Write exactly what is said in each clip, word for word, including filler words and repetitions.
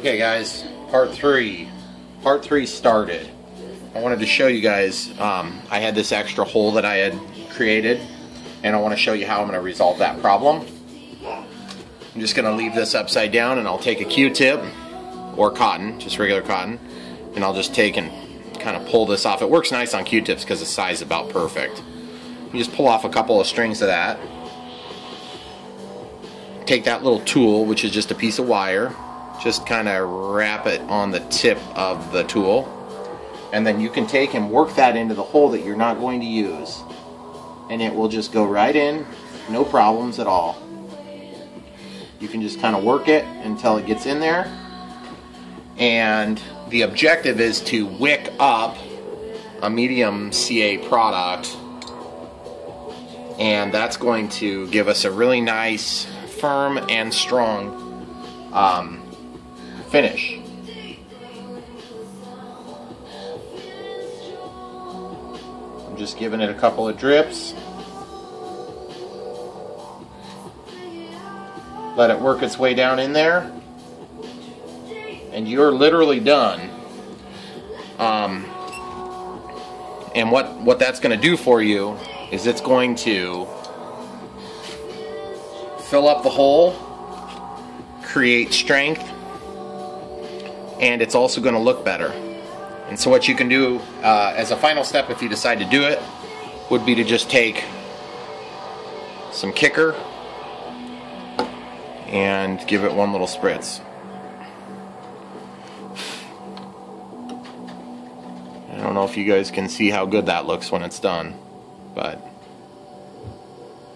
Okay guys, part three. Part three started. I wanted to show you guys, um, I had this extra hole that I had created, and I want to show you how I'm going to resolve that problem. I'm just going to leave this upside down, and I'll take a Q-tip, or cotton, just regular cotton, and I'll just take and kind of pull this off. It works nice on Q-tips because the size is about perfect. You just pull off a couple of strings of that. Take that little tool, which is just a piece of wire, just kind of wrap it on the tip of the tool, and then you can take and work that into the hole that you're not going to use, and it will just go right in, no problems at all. You can just kind of work it until it gets in there, and the objective is to wick up a medium C A product, and that's going to give us a really nice, firm and strong um, finish. I'm just giving it a couple of drips. Let it work its way down in there, and you're literally done. Um, and what what that's going to do for you is it's going to fill up the hole, create strength, and it's also going to look better. And so what you can do uh, as a final step, if you decide to do it, would be to just take some kicker and give it one little spritz. I don't know if you guys can see how good that looks when it's done, but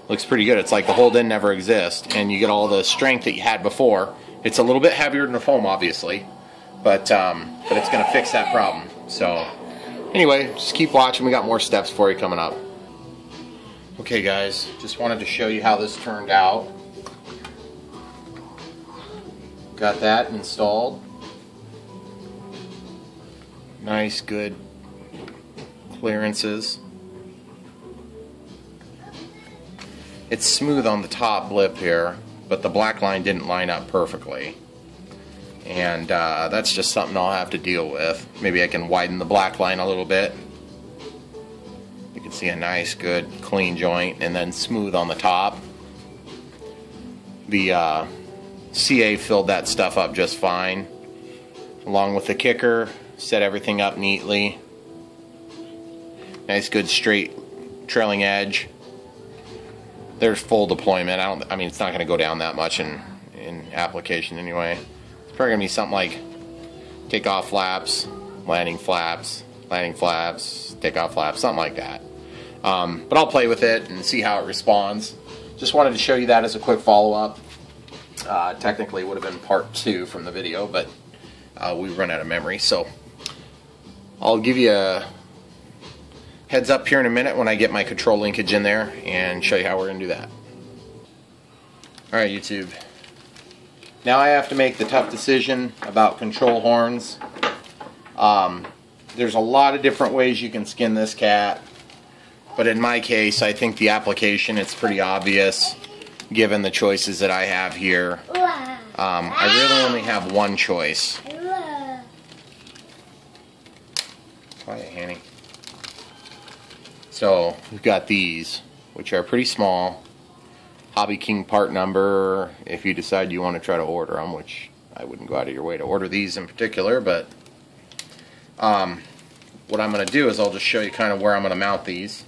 it looks pretty good. It's like the hole didn't ever exist, and you get all the strength that you had before. It's a little bit heavier than the foam, obviously, but um, but it's going to fix that problem. So anyway, just keep watching. We got more steps for you coming up. Okay guys, just wanted to show you how this turned out. Got that installed. Nice, good clearances. It's smooth on the top lip here, but the black line didn't line up perfectly. And uh, that's just something I'll have to deal with. Maybe I can widen the black line a little bit. You can see a nice, good, clean joint, and then smooth on the top. The uh, C A filled that stuff up just fine, along with the kicker. Set everything up neatly. Nice, good, straight trailing edge. There's full deployment. I don't. I mean, it's not going to go down that much in in application anyway. Probably gonna be something like takeoff flaps, landing flaps, landing flaps, takeoff flaps, something like that. Um, but I'll play with it and see how it responds. Just wanted to show you that as a quick follow-up. Uh, technically, it would have been part two from the video, but uh, we run out of memory. So I'll give you a heads up here in a minute when I get my control linkage in there and show you how we're gonna do that. All right, YouTube. Now I have to make the tough decision about control horns. Um, there's a lot of different ways you can skin this cat, but in my case, I think the application, it's pretty obvious given the choices that I have here. Um, I really only have one choice. Quiet, Hanny. So we've got these, which are pretty small. Hobby King part number, if you decide you want to try to order them, which I wouldn't go out of your way to order these in particular, but um, what I'm going to do is I'll just show you kind of where I'm going to mount these.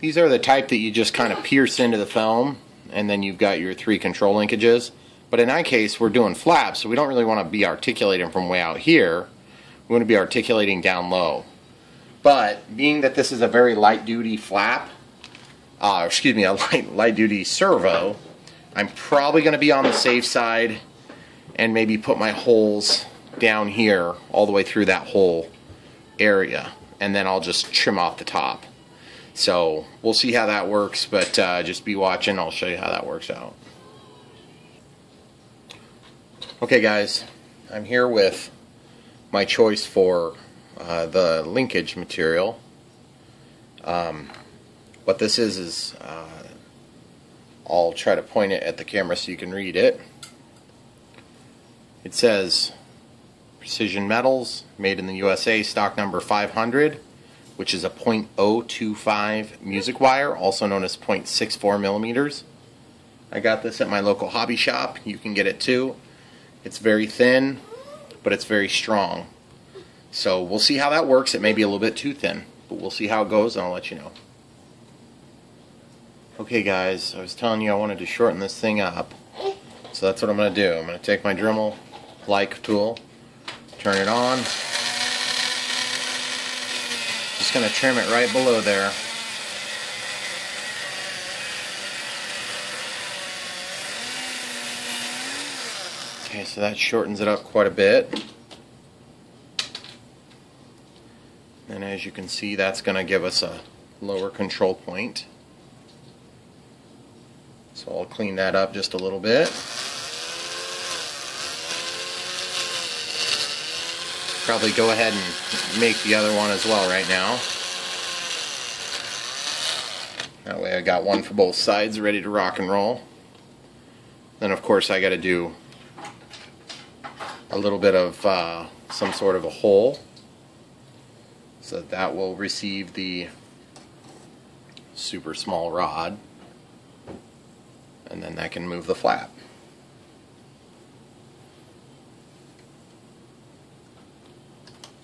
These are the type that you just kind of pierce into the foam, and then you've got your three control linkages. But in my case, we're doing flaps, so we don't really want to be articulating from way out here. We want to be articulating down low. But being that this is a very light-duty flap, Uh, excuse me, a light, light duty servo, I'm probably going to be on the safe side and maybe put my holes down here all the way through that whole area, and then I'll just trim off the top. So we'll see how that works, but uh, just be watching. I'll show you how that works out. Okay guys, I'm here with my choice for uh, the linkage material. Um, What this is is, uh, I'll try to point it at the camera so you can read it. It says Precision Metals, made in the U S A, stock number five hundred, which is a point zero two five music wire, also known as point six four millimeters. I got this at my local hobby shop. You can get it too. It's very thin, but it's very strong. So we'll see how that works. It may be a little bit too thin, but we'll see how it goes and I'll let you know. Okay guys, I was telling you I wanted to shorten this thing up. So that's what I'm going to do. I'm going to take my Dremel like tool, turn it on. Just going to trim it right below there. Okay, so that shortens it up quite a bit. And as you can see, that's going to give us a lower control point. So I'll clean that up just a little bit. Probably go ahead and make the other one as well right now. That way I got one for both sides ready to rock and roll. Then of course I got to do a little bit of uh, some sort of a hole. So that will receive the super small rod. And then that can move the flap.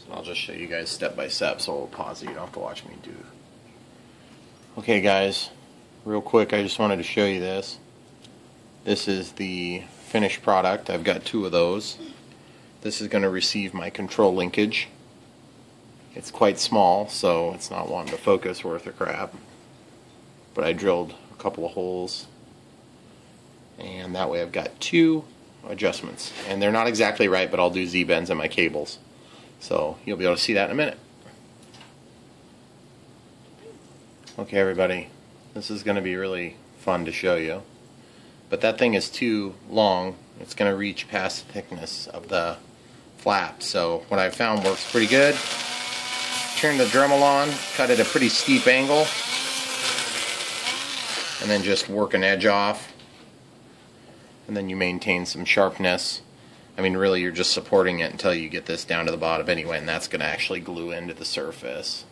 So I'll just show you guys step by step, so we'll pause it. You don't have to watch me do. Okay guys, real quick, I just wanted to show you this. This is the finished product. I've got two of those. This is going to receive my control linkage. It's quite small, so it's not wanting to focus worth a crap. But I drilled a couple of holes. And that way I've got two adjustments. And they're not exactly right, but I'll do Z-bends in my cables. So you'll be able to see that in a minute. Okay everybody, this is going to be really fun to show you. But that thing is too long. It's going to reach past the thickness of the flap. So what I found works pretty good. Turn the Dremel on, cut at a pretty steep angle. And then just work an edge off. And then you maintain some sharpness. I mean, really, you're just supporting it until you get this down to the bottom anyway, and that's going to actually glue into the surface.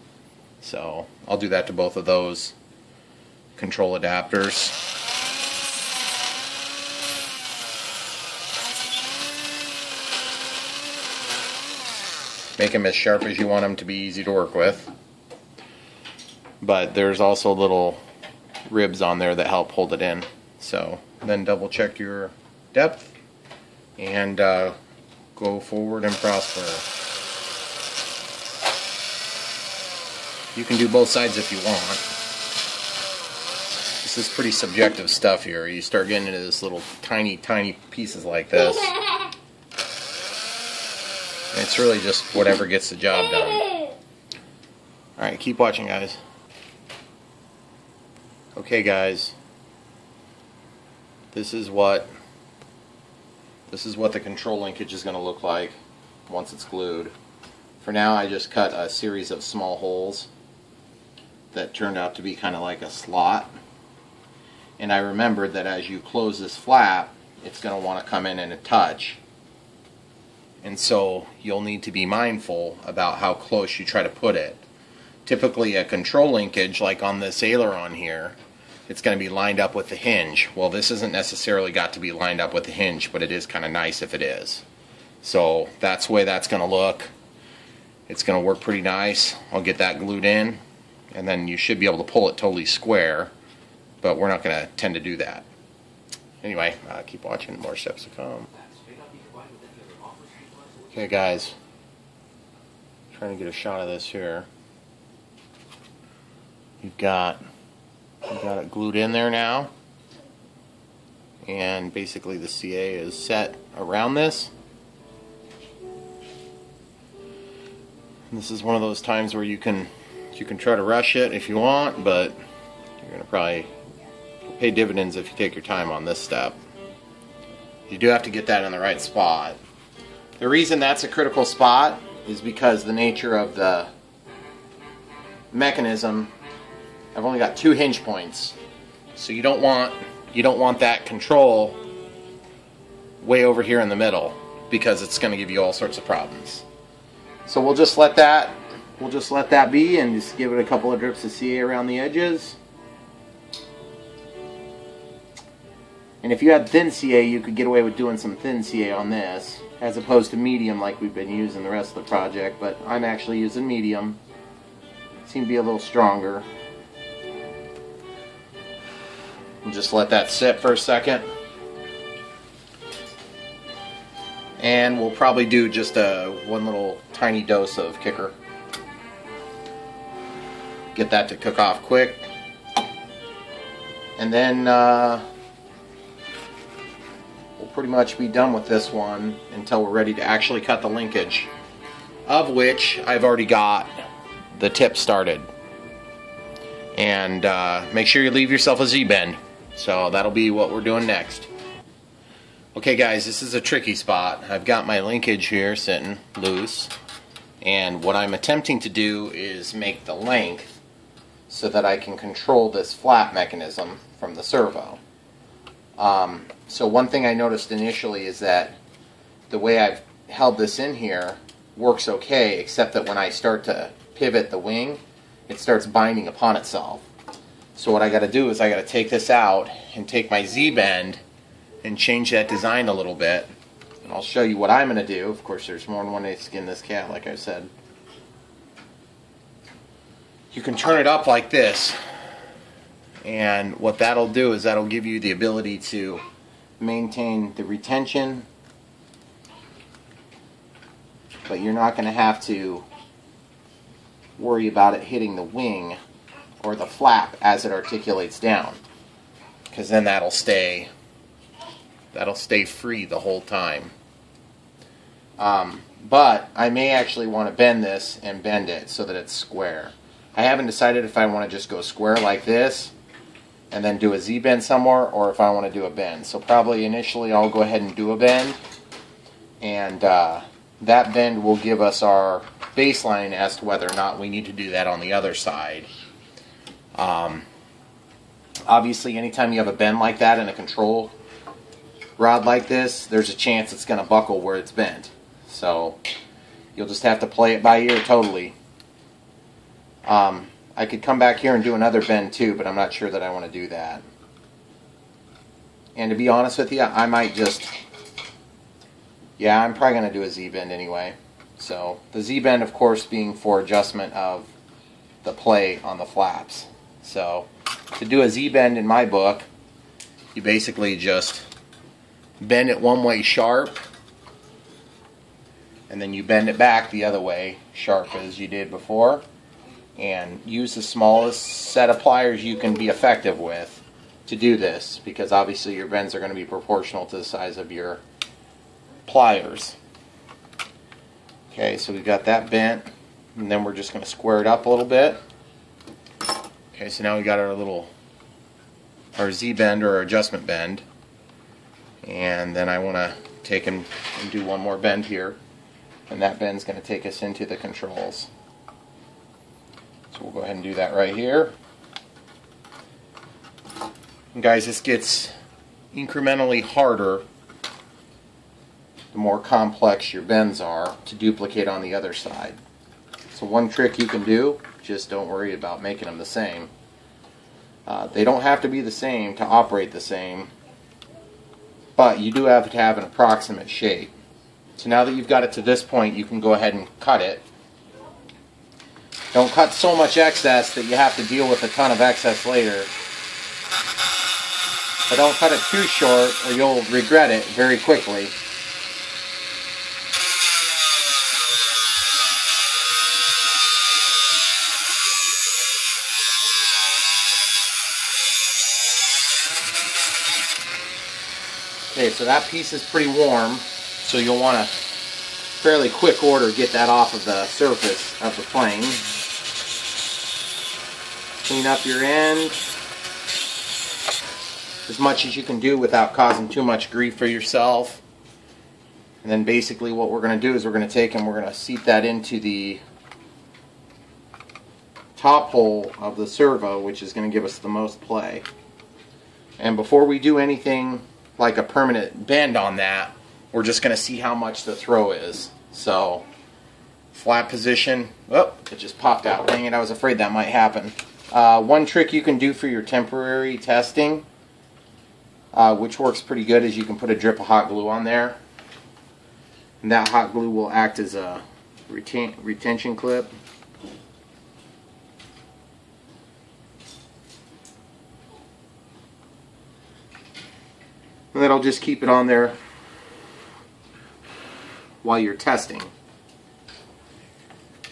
So I'll do that to both of those control adapters. Make them as sharp as you want them to be easy to work with. But there's also little ribs on there that help hold it in. So then double check your depth and uh, go forward and prosper. You can do both sides if you want. This is pretty subjective stuff here. You start getting into this little tiny, tiny pieces like this. And it's really just whatever gets the job done. Alright, keep watching guys. Okay guys. This is what this is what the control linkage is going to look like once it's glued. For now I just cut a series of small holes that turned out to be kind of like a slot. And I remembered that as you close this flap, it's going to want to come in and touch. And so you'll need to be mindful about how close you try to put it. Typically a control linkage, like on this aileron here, it's going to be lined up with the hinge. Well, this isn't necessarily got to be lined up with the hinge, but it is kind of nice if it is. So that's the way that's going to look. It's going to work pretty nice. I'll get that glued in, and then you should be able to pull it totally square, but we're not going to tend to do that. Anyway, uh, keep watching. More steps to come. Okay, guys. I'm trying to get a shot of this here. You've got... I've got it glued in there now, and basically the C A is set around this. And this is one of those times where you can you can try to rush it if you want, but you're going to probably pay dividends if you take your time on this step. You do have to get that in the right spot. The reason that's a critical spot is because the nature of the mechanism, I've only got two hinge points, so you don't want you don't want that control way over here in the middle. because it's going to give you all sorts of problems. So we'll just let that we'll just let that be and just give it a couple of drips of C A around the edges. And if you had thin C A, you could get away with doing some thin C A on this, as opposed to medium like we've been using the rest of the project, but I'm actually using medium. It seemed to be a little stronger. We'll just let that sit for a second. And we'll probably do just a one little tiny dose of kicker. Get that to cook off quick. And then uh, we'll pretty much be done with this one until we're ready to actually cut the linkage, of which I've already got the tip started. And uh, make sure you leave yourself a Z-bend. So that'll be what we're doing next. Okay guys, this is a tricky spot. I've got my linkage here sitting loose, and what I'm attempting to do is make the length so that I can control this flap mechanism from the servo. Um, so one thing I noticed initially is that the way I've held this in here works okay, except that when I start to pivot the wing, it starts binding upon itself. So what I gotta do is I gotta take this out and take my Z-bend and change that design a little bit, and I'll show you what I'm going to do. Of course, there's more than one way to skin this cat, like I said. You can turn it up like this, and what that'll do is that'll give you the ability to maintain the retention, but you're not going to have to worry about it hitting the wing or the flap as it articulates down, because then that'll stay That'll stay free the whole time. Um, but I may actually want to bend this and bend it so that it's square. I haven't decided if I want to just go square like this and then do a Z-bend somewhere, or if I want to do a bend. So probably initially I'll go ahead and do a bend, and uh, that bend will give us our baseline as to whether or not we need to do that on the other side. Um, obviously anytime you have a bend like that in a control rod like this, there's a chance it's going to buckle where it's bent. So you'll just have to play it by ear totally. Um, I could come back here and do another bend too, but I'm not sure that I want to do that. And to be honest with you, I might just... yeah, I'm probably going to do a Z-bend anyway. So the Z-bend, of course, being for adjustment of the play on the flaps. So to do a Z-bend in my book, you basically just bend it one way sharp, and then you bend it back the other way sharp as you did before, and use the smallest set of pliers you can be effective with to do this, because obviously your bends are going to be proportional to the size of your pliers. Okay, so we've got that bent, and then we're just going to square it up a little bit. Okay, so now we got our little our Z-bend or our adjustment bend. And then I want to take and, and do one more bend here, and that bend's going to take us into the controls. So we'll go ahead and do that right here. And guys, this gets incrementally harder the more complex your bends are to duplicate on the other side. So one trick you can do, just don't worry about making them the same. Uh, they don't have to be the same to operate the same, but you do have to have an approximate shape. So now that you've got it to this point, you can go ahead and cut it. Don't cut so much excess that you have to deal with a ton of excess later. But don't cut it too short or you'll regret it very quickly. Okay, so that piece is pretty warm, so you'll want to fairly quick order get that off of the surface of the plane. Clean up your end as much as you can do without causing too much grief for yourself. And then basically what we're going to do is we're going to take and we're going to seat that into the top hole of the servo, which is going to give us the most play. And before we do anything like a permanent bend on that, we're just going to see how much the throw is. So flat position. Oh, it just popped out. Dang it, I was afraid that might happen. Uh, one trick you can do for your temporary testing, uh, which works pretty good, is you can put a drip of hot glue on there. And that hot glue will act as a reten- retention clip. And that'll just keep it on there while you're testing.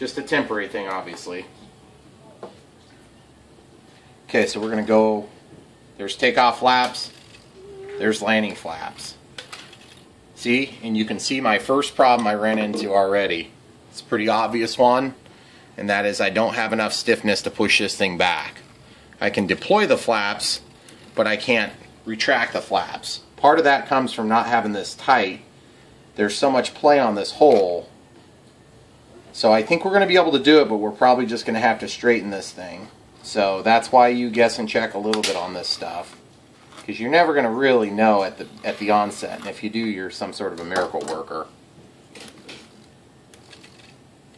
Just a temporary thing, obviously. Okay, so we're going to go, there's takeoff flaps, there's landing flaps. See, and you can see my first problem I ran into already. It's a pretty obvious one, and that is I don't have enough stiffness to push this thing back. I can deploy the flaps, but I can't retract the flaps. Part of that comes from not having this tight. There's so much play on this hole. So I think we're going to be able to do it, but we're probably just going to have to straighten this thing. So that's why you guess and check a little bit on this stuff, because you're never going to really know at the at the onset. And if you do, you're some sort of a miracle worker.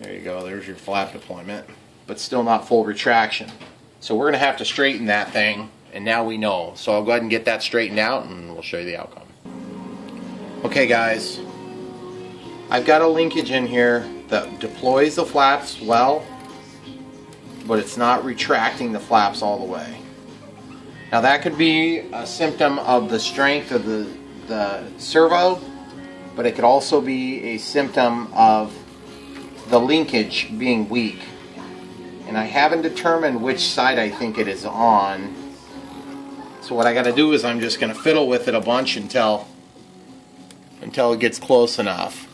There you go. There's your flap deployment, but still not full retraction. So we're going to have to straighten that thing. And now we know. So I'll go ahead and get that straightened out and we'll show you the outcome. Okay guys, I've got a linkage in here that deploys the flaps well, but it's not retracting the flaps all the way. Now that could be a symptom of the strength of the, the servo, but it could also be a symptom of the linkage being weak. And I haven't determined which side I think it is on. So what I got to do is I'm just going to fiddle with it a bunch until until it gets close enough.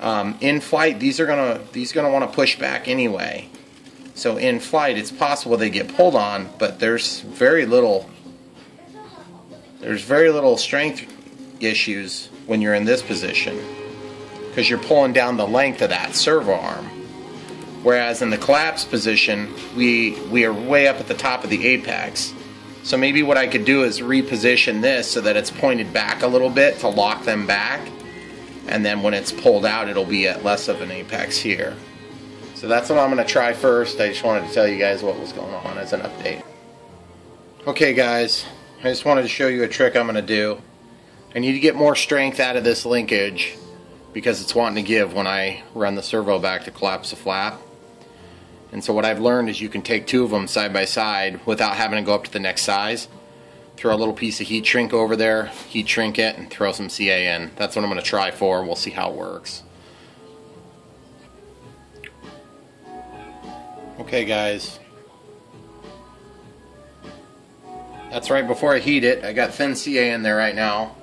Um, in flight, these are gonna these are gonna want to push back anyway. So in flight, it's possible they get pulled on, but there's very little there's very little strength issues when you're in this position because you're pulling down the length of that servo arm. Whereas in the collapse position, we we are way up at the top of the apex. So maybe what I could do is reposition this so that it's pointed back a little bit to lock them back, and then when it's pulled out it'll be at less of an apex here. So that's what I'm going to try first. I just wanted to tell you guys what was going on as an update. Okay guys, I just wanted to show you a trick I'm going to do. I need to get more strength out of this linkage because it's wanting to give when I run the servo back to collapse the flap. And so what I've learned is you can take two of them side by side without having to go up to the next size. Throw a little piece of heat shrink over there, heat shrink it, and throw some C A in. That's what I'm going to try for. We'll see how it works. Okay guys. That's right before I heat it. I got thin C A in there right now.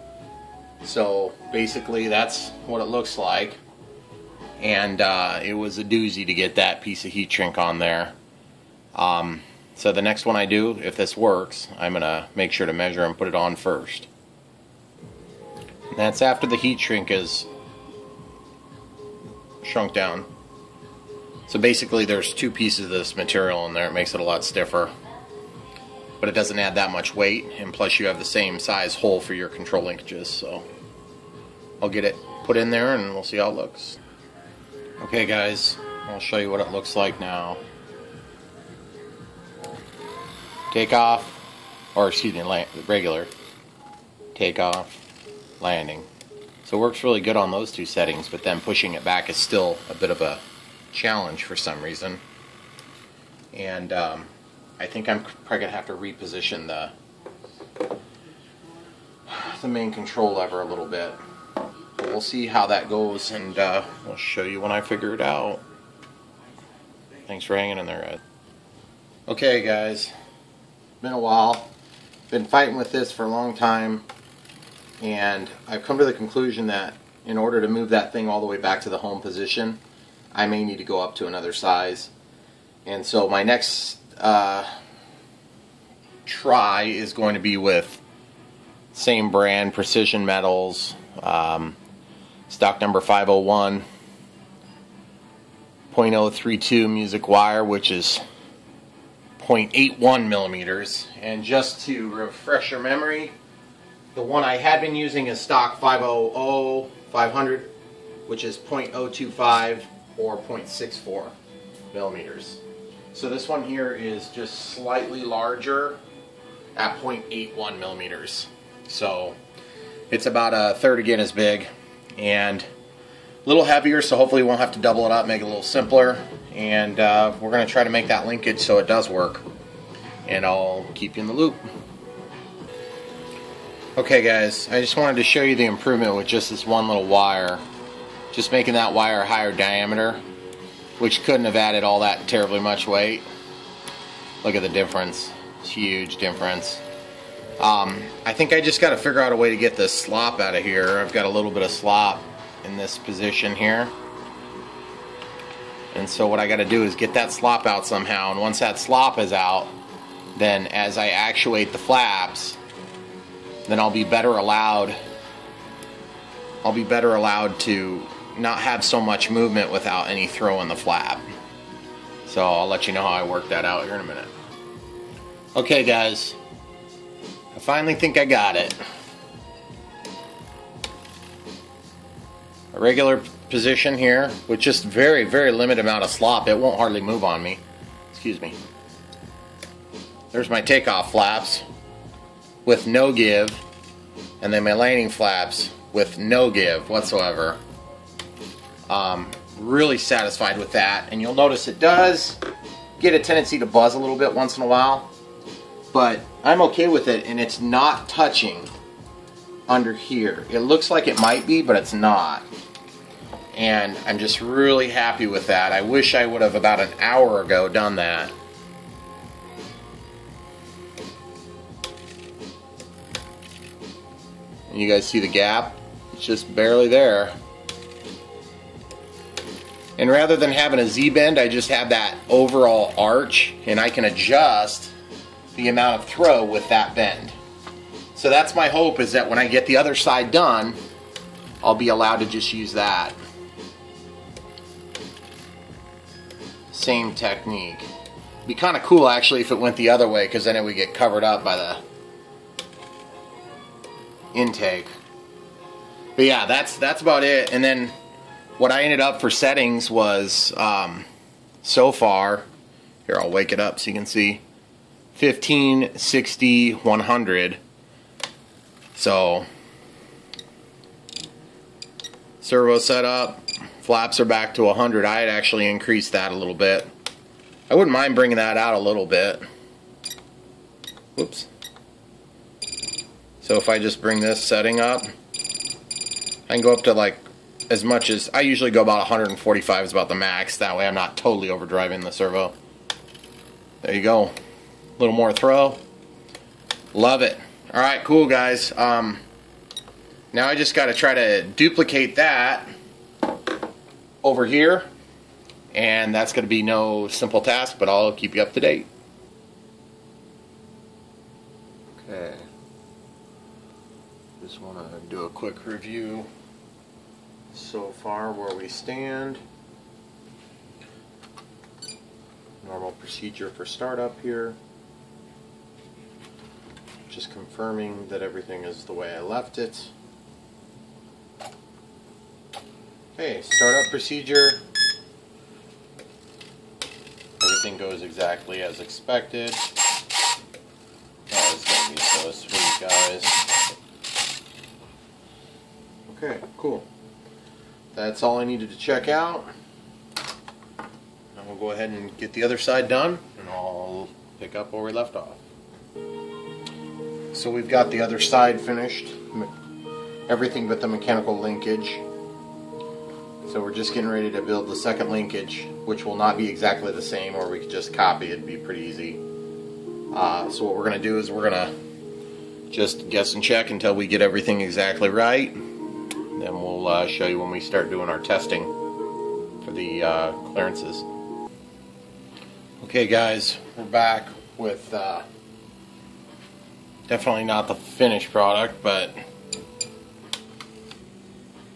So basically that's what it looks like. And uh, it was a doozy to get that piece of heat shrink on there. Um, so the next one I do, if this works, I'm going to make sure to measure and put it on first. And that's after the heat shrink is shrunk down. So basically there's two pieces of this material in there. It makes it a lot stiffer. But it doesn't add that much weight, and plus you have the same size hole for your control linkages. So I'll get it put in there and we'll see how it looks. Okay guys, I'll show you what it looks like now. Take off, or excuse me, land, regular. Take off, landing. So it works really good on those two settings, but then pushing it back is still a bit of a challenge for some reason. And um, I think I'm probably going to have to reposition the, the main control lever a little bit. We'll see how that goes, and uh, we'll show you when I figure it out. Thanks for hanging in there, Ed. Okay, guys. Been a while. Been fighting with this for a long time, and I've come to the conclusion that in order to move that thing all the way back to the home position, I may need to go up to another size. And so my next uh, try is going to be with same brand, Precision Metals. Um, Stock number five oh one point oh three two music wire, which is zero point eight one millimeters. And just to refresh your memory, the one I had been using is stock 500 five hundred, which is point zero two five or point six four millimeters. So this one here is just slightly larger at point eight one millimeters. So it's about a third again as big and a little heavier, so hopefully we won't have to double it up, make it a little simpler. And uh, we're going to try to make that linkage so it does work. And I'll keep you in the loop. Okay guys, I just wanted to show you the improvement with just this one little wire. Just making that wire higher diameter, which couldn't have added all that terribly much weight. Look at the difference. It's a huge difference. Um, I think I just got to figure out a way to get this slop out of here. I've got a little bit of slop in this position here. And so what I got to do is get that slop out somehow. And once that slop is out, then as I actuate the flaps, then I'll be better allowed I'll be better allowed to not have so much movement without any throw in the flap. So I'll let you know how I work that out here in a minute. Okay guys, I finally think I got it. A regular position here with just very, very limited amount of slop. It won't hardly move on me. Excuse me. There's my takeoff flaps with no give, and then my landing flaps with no give whatsoever. Um, really satisfied with that, and you'll notice it does get a tendency to buzz a little bit once in a while, but I'm okay with it, and it's not touching under here. It looks like it might be, but it's not, and I'm just really happy with that. I wish I would have about an hour ago done that. You guys see the gap? It's just barely there. And rather than having a Z-bend, I just have that overall arch, and I can adjust the amount of throw with that bend. So that's my hope, is that when I get the other side done, I'll be allowed to just use that. Same technique. It'd be kind of cool actually if it went the other way, because then it would get covered up by the intake. But yeah, that's that's about it. And then what I ended up for settings was um, so far here, I'll wake it up so you can see, fifteen, sixty, one hundred. So servo setup, flaps are back to one hundred. I had actually increased that a little bit. I wouldn't mind bringing that out a little bit. Whoops. So if I just bring this setting up, I can go up to like as much as, I usually go about one forty-five is about the max. That way I'm not totally overdriving the servo. There you go. A little more throw. Love it. All right, cool guys. Um, now I just got to try to duplicate that over here. And that's going to be no simple task, but I'll keep you up to date. Okay. Just want to do a quick review so far where we stand. Normal procedure for startup here. Just confirming that everything is the way I left it. Okay, startup procedure. Everything goes exactly as expected. That is going to be so sweet, guys. Okay, cool. That's all I needed to check out. Now we'll go ahead and get the other side done, and I'll pick up where we left off. So we've got the other side finished, everything but the mechanical linkage. So we're just getting ready to build the second linkage, which will not be exactly the same, or we could just copy it. It'd be pretty easy. Uh, so what we're going to do is we're going to just guess and check until we get everything exactly right. Then we'll uh, show you when we start doing our testing for the uh, clearances. Okay guys, we're back with uh, definitely not the finished product, but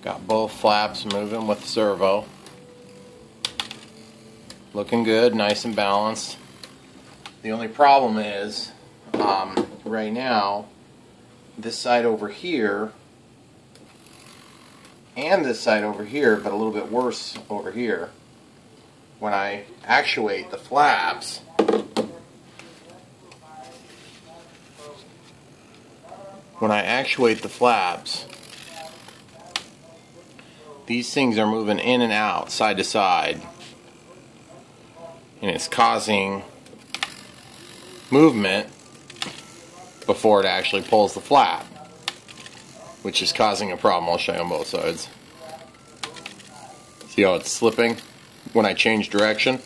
got both flaps moving with the servo. Looking good, nice and balanced. The only problem is um, right now this side over here and this side over here, but a little bit worse over here. When I actuate the flaps, when I actuate the flaps, these things are moving in and out, side to side, and it's causing movement before it actually pulls the flap, which is causing a problem. I'll show you on both sides. See how it's slipping when I change direction?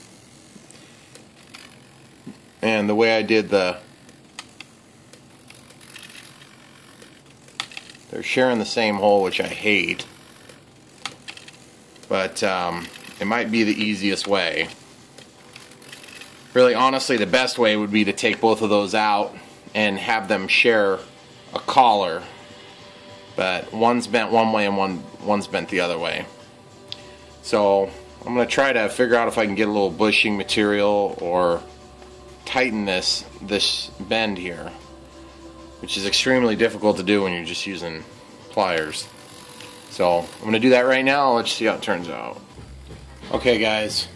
And the way I did the... They're sharing the same hole, which I hate. But um, it might be the easiest way. Really, honestly, the best way would be to take both of those out and have them share a collar. But one's bent one way and one one's bent the other way. So I'm going to try to figure out if I can get a little bushing material or tighten this this bend here, which is extremely difficult to do when you're just using pliers. So I'm going to do that right now. Let's see how it turns out. Okay guys,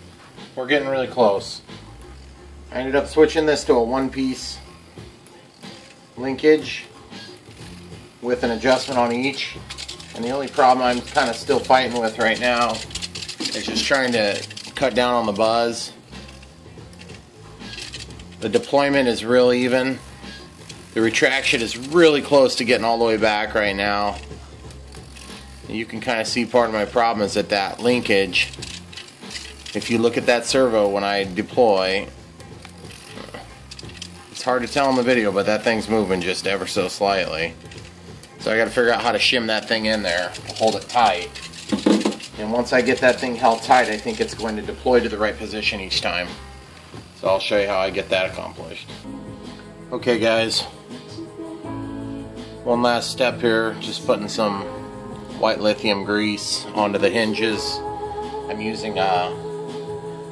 we're getting really close. I ended up switching this to a one-piece linkage with an adjustment on each, and the only problem I'm kind of still fighting with right now is just trying to cut down on the buzz. The deployment is real even. The retraction is really close to getting all the way back right now. You can kind of see part of my problem is that that linkage, if you look at that servo when I deploy, it's hard to tell in the video, but that thing's moving just ever so slightly. So I gotta figure out how to shim that thing in there, hold it tight. And once I get that thing held tight, I think it's going to deploy to the right position each time. So I'll show you how I get that accomplished. Okay guys, one last step here, just putting some white lithium grease onto the hinges. I'm using a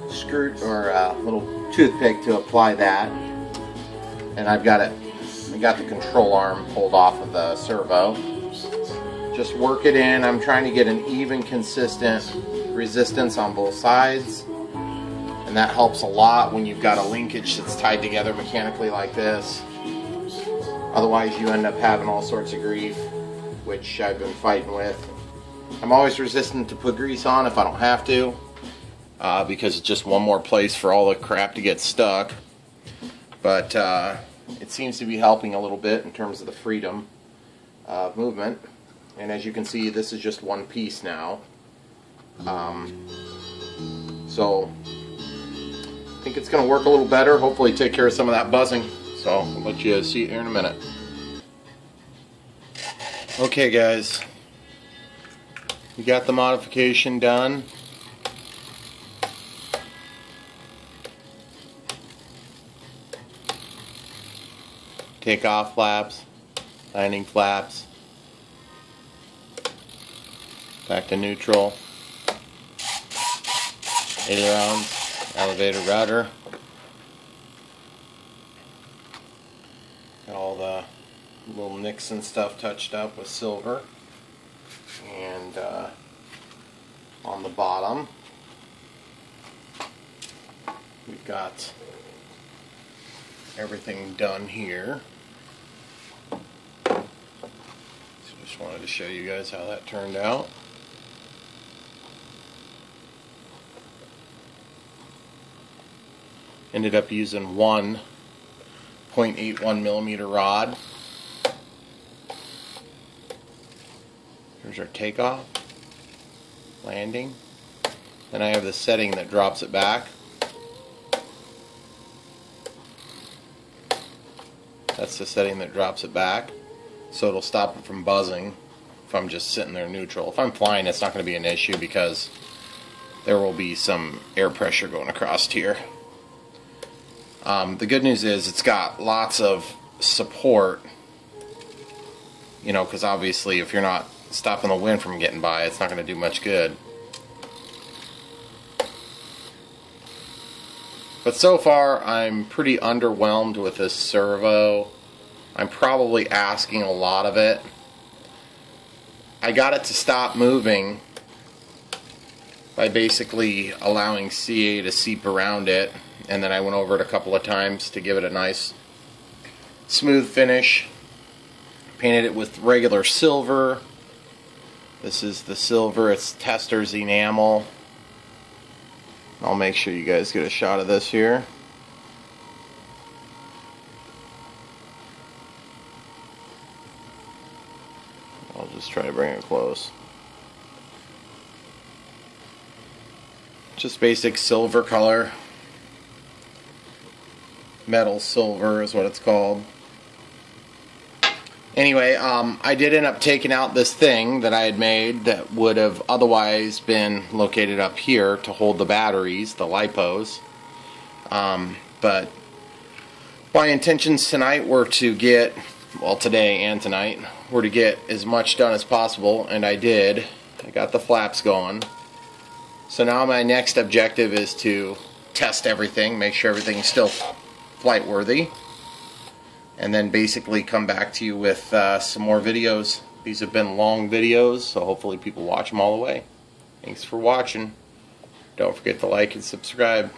screw or a little toothpick to apply that. And I've got it, I got the control arm pulled off of the servo. Just work it in. I'm trying to get an even, consistent resistance on both sides, and that helps a lot when you've got a linkage that's tied together mechanically like this. Otherwise you end up having all sorts of grief, which I've been fighting with. I'm always resistant to put grease on if I don't have to, uh, because it's just one more place for all the crap to get stuck. But uh, it seems to be helping a little bit in terms of the freedom of movement. And as you can see, this is just one piece now. Um, so I think it's going to work a little better, hopefully take care of some of that buzzing. So I'll let you see it here in a minute. Okay guys, we got the modification done. Take off flaps, landing flaps, back to neutral, ailerons, elevator rudder, got all the little nicks and stuff touched up with silver, and uh, on the bottom we've got everything done here. So just wanted to show you guys how that turned out. Ended up using one point eight one millimeter rod. Here's our takeoff, landing. Then I have the setting that drops it back. That's the setting that drops it back, so it'll stop it from buzzing if I'm just sitting there neutral. If I'm flying, it's not going to be an issue because there will be some air pressure going across here. Um, the good news is it's got lots of support, you know, because obviously if you're not stopping the wind from getting by, it's not going to do much good. But so far, I'm pretty underwhelmed with this servo. I'm probably asking a lot of it. I got it to stop moving by basically allowing C A to seep around it, and then I went over it a couple of times to give it a nice smooth finish. Painted it with regular silver. This is the silver, it's tester's enamel. I'll make sure you guys get a shot of this here. I'll just try to bring it close. Just basic silver color. Metal silver is what it's called. Anyway, um, I did end up taking out this thing that I had made that would have otherwise been located up here to hold the batteries, the lipos. Um, but my intentions tonight were to get, well today and tonight, were to get as much done as possible, and I did. I got the flaps going. So now my next objective is to test everything, make sure everything's still flight worthy. And then basically come back to you with uh, some more videos. These have been long videos, so hopefully people watch them all the way. Thanks for watching. Don't forget to like and subscribe.